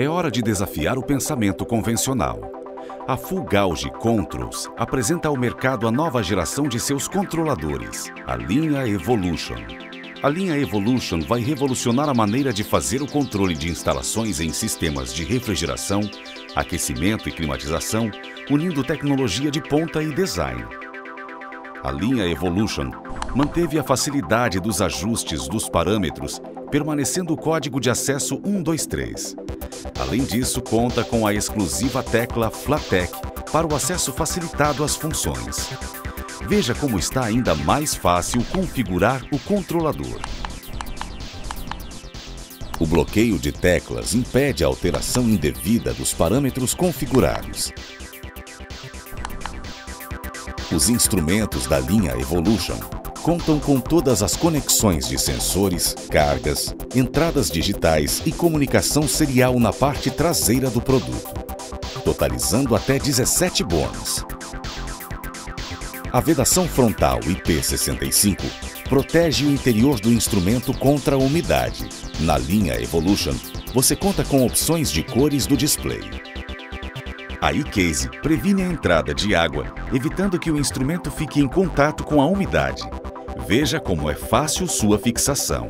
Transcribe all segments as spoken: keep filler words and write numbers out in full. É hora de desafiar o pensamento convencional. A Full Gauge Controls apresenta ao mercado a nova geração de seus controladores, a linha Evolution. A linha Evolution vai revolucionar a maneira de fazer o controle de instalações em sistemas de refrigeração, aquecimento e climatização, unindo tecnologia de ponta e design. A linha Evolution manteve a facilidade dos ajustes dos parâmetros, permanecendo o código de acesso um dois três. Além disso, conta com a exclusiva tecla Flatec para o acesso facilitado às funções. Veja como está ainda mais fácil configurar o controlador. O bloqueio de teclas impede a alteração indevida dos parâmetros configurados. Os instrumentos da linha Evolution contam com todas as conexões de sensores, cargas, entradas digitais e comunicação serial na parte traseira do produto, totalizando até dezessete bônus. A vedação frontal I P sessenta e cinco protege o interior do instrumento contra a umidade. Na linha Evolution, você conta com opções de cores do display. A eCase previne a entrada de água, evitando que o instrumento fique em contato com a umidade. Veja como é fácil sua fixação.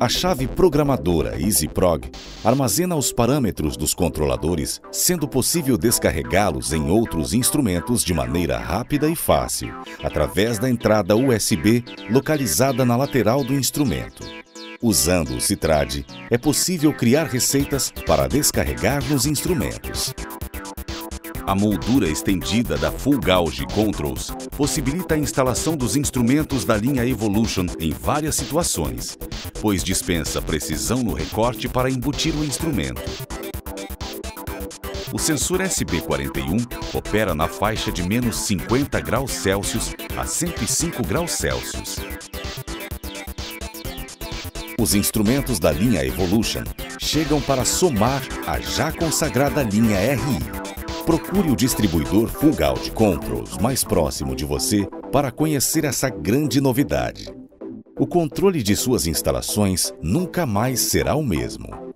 A chave programadora EasyProg armazena os parâmetros dos controladores, sendo possível descarregá-los em outros instrumentos de maneira rápida e fácil, através da entrada U S B localizada na lateral do instrumento. Usando o Citrad, é possível criar receitas para descarregar nos instrumentos. A moldura estendida da Full Gauge Controls possibilita a instalação dos instrumentos da linha Evolution em várias situações, pois dispensa precisão no recorte para embutir o instrumento. O sensor S B quarenta e um opera na faixa de menos cinquenta graus Celsius a cento e cinco graus Celsius. Os instrumentos da linha Evolution chegam para somar a já consagrada linha R I. Procure o distribuidor Full Gauge Controls mais próximo de você para conhecer essa grande novidade. O controle de suas instalações nunca mais será o mesmo.